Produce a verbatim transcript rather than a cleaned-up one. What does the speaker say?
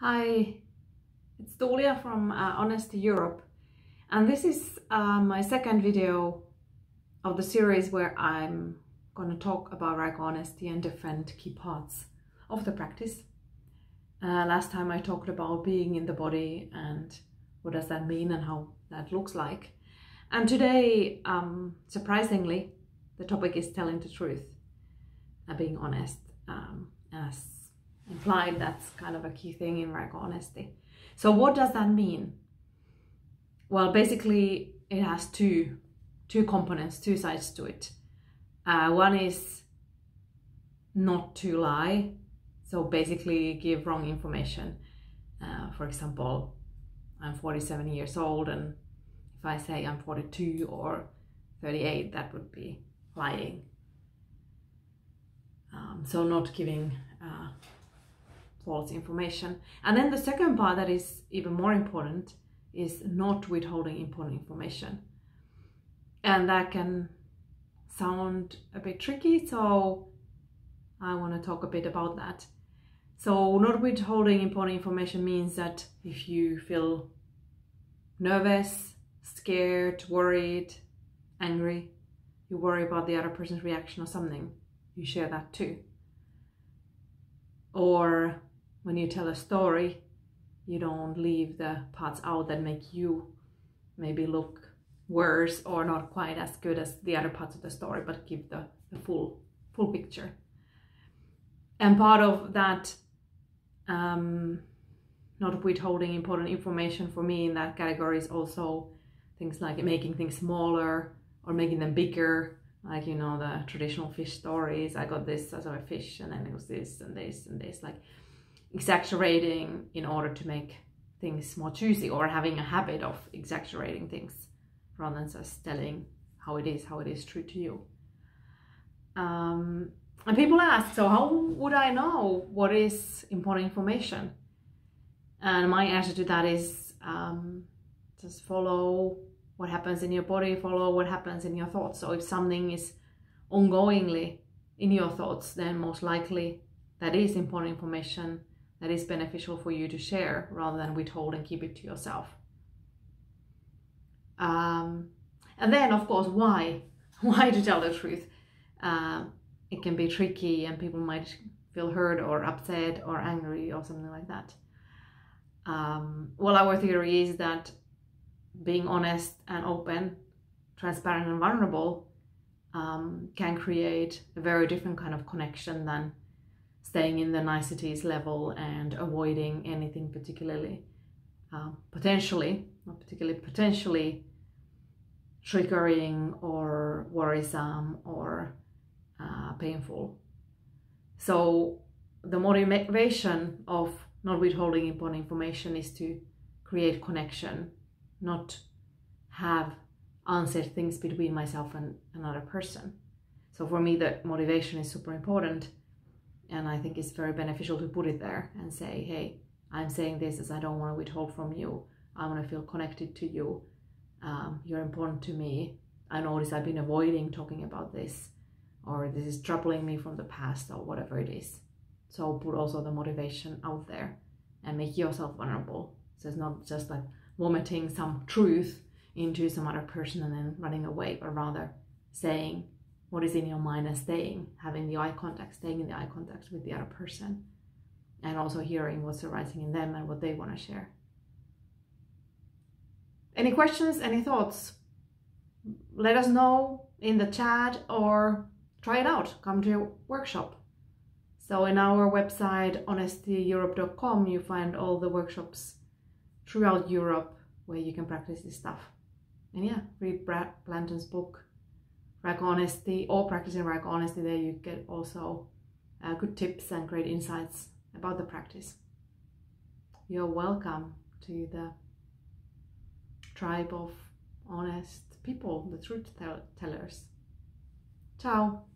Hi, it's Tuulia from uh, Honesty Europe, and this is uh, my second video of the series where I'm going to talk about radical honesty and different key parts of the practice. Uh, last time I talked about being in the body and what does that mean and how that looks like, and today, um, surprisingly, the topic is telling the truth and being honest, um, as implied. That's kind of a key thing in radical honesty. So what does that mean? Well, basically it has two two components, two sides to it. Uh, one is not to lie, so basically give wrong information. Uh, for example, I'm forty-seven years old, and if I say I'm forty-two or thirty-eight, that would be lying. Um, so not giving uh, false information. And then the second part, that is even more important, is not withholding important information. And that can sound a bit tricky, so I want to talk a bit about that. So not withholding important information means that if you feel nervous, scared, worried, angry, you worry about the other person's reaction or something, you share that too. Or when you tell a story, you don't leave the parts out that make you maybe look worse or not quite as good as the other parts of the story, but give the, the full full picture. And part of that, um, not withholding important information for me in that category is also things like making things smaller or making them bigger. Like, you know, the traditional fish stories, I got this as a fish and then it was this and this and this, like exaggerating in order to make things more juicy, or having a habit of exaggerating things rather than just telling how it is, how it is true to you. Um, and people ask, so how would I know what is important information? And my answer to that is um, just follow what happens in your body, follow what happens in your thoughts. So if something is ongoingly in your thoughts, then most likely that is important information that is beneficial for you to share rather than withhold and keep it to yourself. Um, and then, of course, why? Why to tell the truth? Uh, it can be tricky and people might feel hurt or upset or angry or something like that. Um, well, our theory is that being honest and open, transparent and vulnerable um, can create a very different kind of connection than staying in the niceties level and avoiding anything particularly uh, potentially, not particularly, potentially triggering or worrisome or uh, painful. So the motivation of not withholding important information is to create connection, not have unsaid things between myself and another person. So for me, the motivation is super important, and I think it's very beneficial to put it there and say, hey, I'm saying this as I don't want to withhold from you. I want to feel connected to you. Um, you're important to me. I notice I've been avoiding talking about this, or this is troubling me from the past, or whatever it is. So put also the motivation out there and make yourself vulnerable. So it's not just like vomiting some truth into some other person and then running away, but rather saying what is in your mind and staying, having the eye contact, staying in the eye contact with the other person, and also hearing what's arising in them and what they want to share. Any questions, any thoughts? Let us know in the chat or try it out, come to a workshop. So in our website, honesty europe dot com, you find all the workshops throughout Europe where you can practice this stuff. And yeah, read Brad Blanton's book, Radical Honesty, or Practicing Radical Honesty. There you get also uh, good tips and great insights about the practice. You're welcome to the tribe of honest people, the truth tell tellers. Ciao!